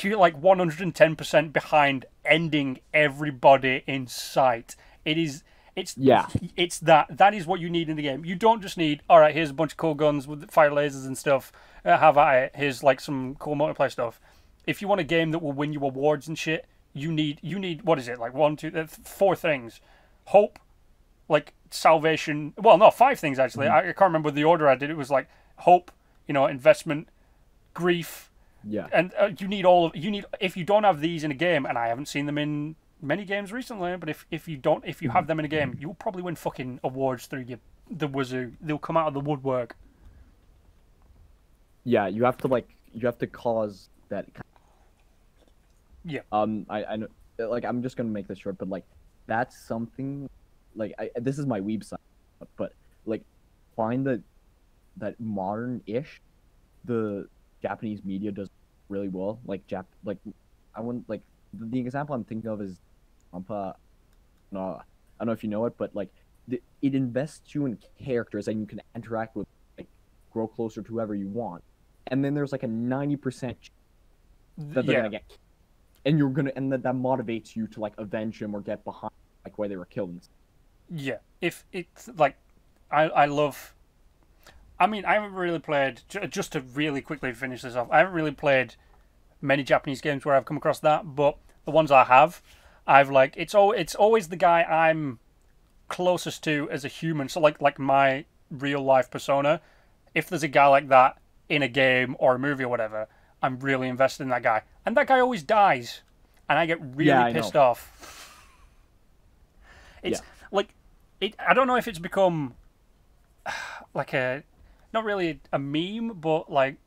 like one hundred ten percent behind ending everybody in sight. It is, it's, yeah. it's that, that is what you need in the game. You don't just need, all right, here's a bunch of cool guns with fire lasers and stuff. Uh, have at it. Here's like some cool multiplayer stuff. If you want a game that will win you awards and shit, you need you need what is it like one, two, three, four things: hope, like salvation. Well, no, five things actually. Mm-hmm. I, I can't remember the order I did. It was like hope, you know, investment, grief, yeah. And uh, you need all of you need. If you don't have these in a game, and I haven't seen them in many games recently, but if if you don't, if you have them in a game, you'll probably win fucking awards through your the wazoo. They'll come out of the woodwork. Yeah, you have to like you have to cause that. Kind Yeah. Um. I. I know. Like, I'm just gonna make this short, but like, that's something. Like, I, this is my weeb side, but, but like, find that that modern-ish, the Japanese media does really well. Like Jap. Like, I wouldn't like the, the example I'm thinking of is, Ampa. No, I don't know if you know it, but like, the, it invests you in characters, and you can interact with, like, grow closer to whoever you want, and then there's like a ninety percent that they're yeah. gonna get. And you're gonna, and that, that motivates you to like avenge him or get behind like why they were killed. Yeah, if it's like, I I love. I mean, I haven't really played. Just to really quickly finish this off, I haven't really played many Japanese games where I've come across that, but the ones I have, I've like it's all it's always the guy I'm closest to as a human. So like like my real life persona. If there's a guy like that in a game or a movie or whatever, I'm really invested in that guy. And that guy always dies. And I get really yeah, I pissed know. off. It's yeah. like, it. I don't know if it's become like a, not really a meme, but like,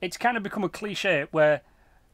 it's kind of become a cliche where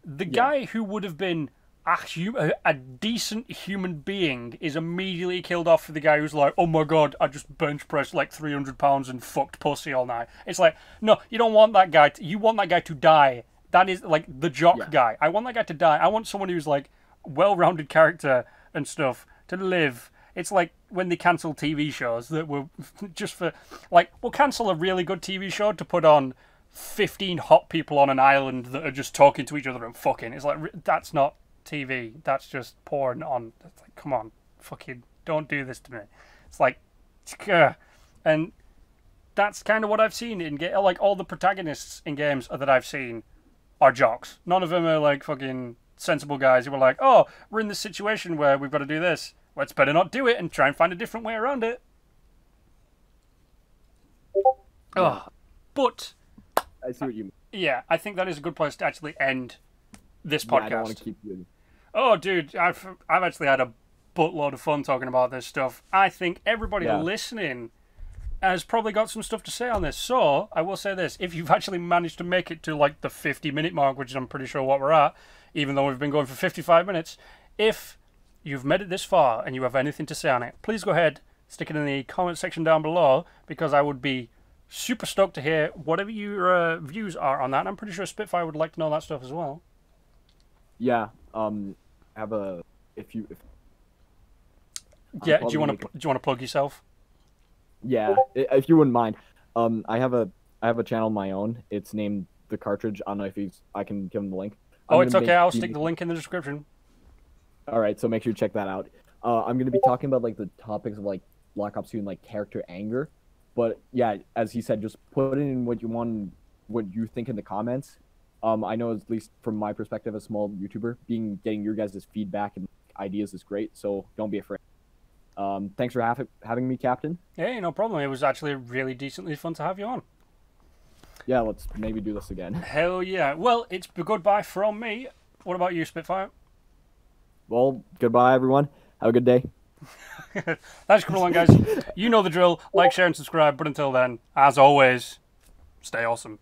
the yeah. guy who would have been a, hum- a decent human being is immediately killed off for the guy who's like, oh my god, I just bench pressed like three hundred pounds and fucked pussy all night. It's like, no, you don't want that guy. To, you want that guy to die. That is, like, the jock yeah. guy. I want that guy to die. I want someone who's, like, well-rounded character and stuff to live. It's like when they cancel T V shows that were just for, like, we'll cancel a really good T V show to put on fifteen hot people on an island that are just talking to each other and fucking. It's like, that's not T V. That's just porn on. It's like, come on, fucking don't do this to me. It's like, and that's kind of what I've seen in games. Like, all the protagonists in games that I've seen are jocks. None of them are like fucking sensible guys who were like, oh, we're in this situation where we've got to do this. Let's better not do it and try and find a different way around it. Oh, but I see what you mean. Yeah, I think that is a good place to actually end this podcast. Yeah, I don't want to keep you. Oh, dude, I've I've actually had a buttload of fun talking about this stuff. I think everybody yeah. listening has probably got some stuff to say on this. So I will say this: if you've actually managed to make it to like the fifty-minute mark, which I'm pretty sure what we're at, even though we've been going for fifty-five minutes, if you've made it this far and you have anything to say on it, please go ahead, stick it in the comment section down below, because I would be super stoked to hear whatever your uh, views are on that. And I'm pretty sure Spitfire would like to know that stuff as well. Yeah. Um. Have a if you. If... Yeah. Do you want to do you want to plug yourself? Yeah, if you wouldn't mind. Um. I have a I have a channel of my own. It's named The Cartridge. I don't know if he's, I can give him the link. Oh, I'm it's okay. I'll stick the link in the description. All right, so make sure you check that out. Uh, I'm going to be talking about, like, the topics of, like, Black Ops two and, like, character anger. But, yeah, as he said, just put in what you want, what you think in the comments. Um, I know, at least from my perspective as a small YouTuber, being getting your guys' feedback and ideas is great, so don't be afraid. Um, thanks for ha having me, Captain. Hey, no problem. It was actually really decently fun to have you on. Yeah, let's maybe do this again. Hell yeah. Well, it's goodbye from me. What about you, Spitfire? Well, goodbye, everyone. Have a good day. That's coming along, guys. You know the drill. Like, share, and subscribe. But until then, as always, stay awesome.